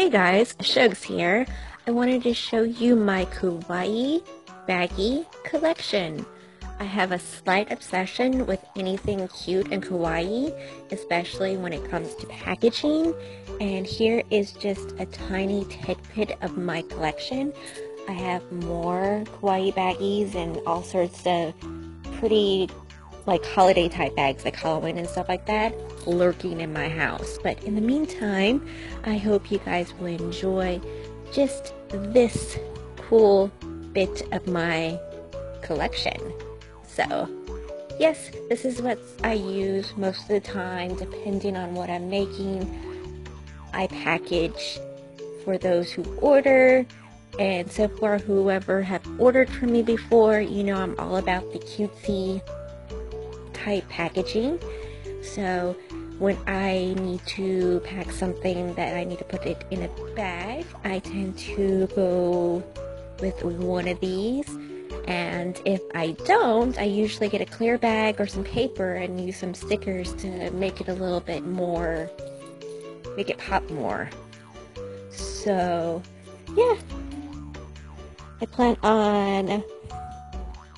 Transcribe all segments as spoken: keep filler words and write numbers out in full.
Hey guys, Shugs here. I wanted to show you my kawaii baggy collection. I have a slight obsession with anything cute and kawaii, especially when it comes to packaging. And here is just a tiny tidbit of my collection. I have more kawaii baggies and all sorts of pretty like holiday type bags like Halloween and stuff like that lurking in my house. But in the meantime, I hope you guys will enjoy just this cool bit of my collection. So yes, this is what I use most of the time. Depending on what I'm making, I package for those who order. And so far, whoever have ordered from me before, you know I'm all about the cutesy type packaging. So when I need to pack something that I need to put it in a bag, I tend to go with one of these. And if I don't, I usually get a clear bag or some paper and use some stickers to make it a little bit more, make it pop more. So yeah, I plan on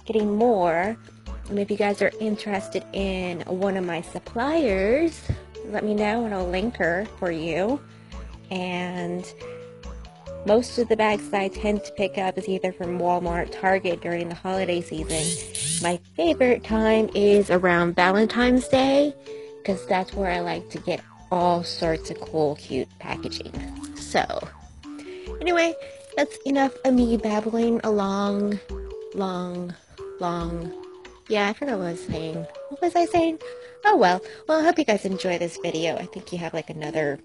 getting more. And if you guys are interested in one of my suppliers, let me know and I'll link her for you. And most of the bags that I tend to pick up is either from Walmart, Target during the holiday season. My favorite time is around Valentine's Day, because that's where I like to get all sorts of cool, cute packaging. So anyway, that's enough of me babbling along, long, long. Yeah, I forgot what I was saying. What was I saying? Oh well. Well, I hope you guys enjoy this video. I think you have like another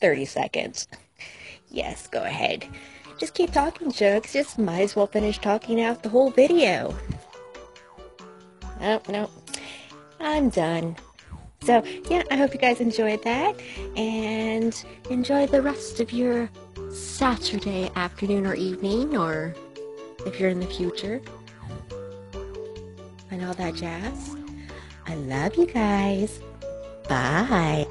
thirty seconds. Yes, go ahead. Just keep talking, Shugs. Just might as well finish talking out the whole video. Oh, no. I'm done. So, yeah, I hope you guys enjoyed that. And enjoy the rest of your Saturday afternoon or evening, or if you're in the future. And all that jazz. I love you guys. Bye.